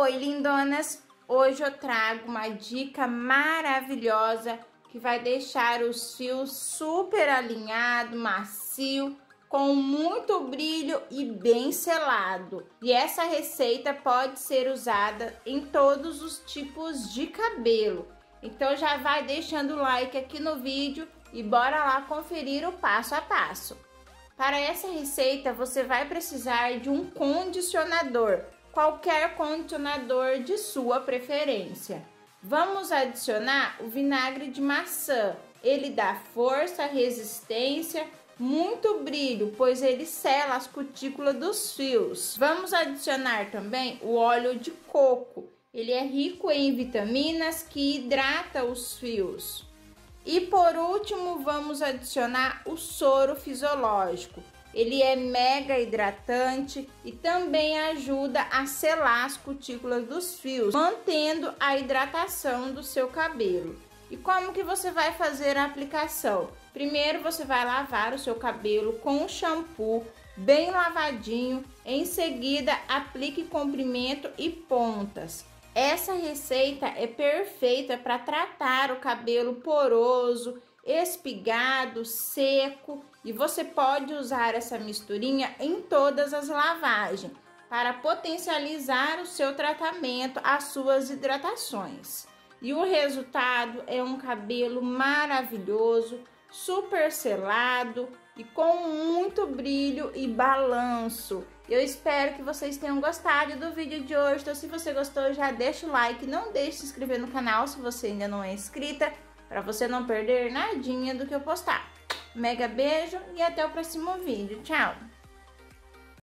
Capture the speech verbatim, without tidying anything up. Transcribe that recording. Oi, lindonas! Hoje eu trago uma dica maravilhosa que vai deixar os fios super alinhado, macio, com muito brilho e bem selado. E essa receita pode ser usada em todos os tipos de cabelo. Então já vai deixando o like aqui no vídeo e bora lá conferir o passo a passo. Para essa receita você vai precisar de um condicionador. Qualquer condicionador de sua preferência. Vamos adicionar o vinagre de maçã. Ele dá força, resistência, muito brilho, pois ele sela as cutículas dos fios. Vamos adicionar também o óleo de coco. Ele é rico em vitaminas que hidrata os fios. E por último, vamos adicionar o soro fisiológico. Ele é mega hidratante e também ajuda a selar as cutículas dos fios, mantendo a hidratação do seu cabelo. E como que você vai fazer a aplicação? Primeiro você vai lavar o seu cabelo com shampoo bem lavadinho, em seguida aplique comprimento e pontas. Essa receita é perfeita para tratar o cabelo poroso, espigado, seco, e você pode usar essa misturinha em todas as lavagens para potencializar o seu tratamento, as suas hidratações. E o resultado é um cabelo maravilhoso, super selado e com muito brilho e balanço. Eu espero que vocês tenham gostado do vídeo de hoje. Então, se você gostou, já deixa o like, não deixe de se inscrever no canal se você ainda não é inscrita, para você não perder nadinha do que eu postar. Mega beijo e até o próximo vídeo. Tchau!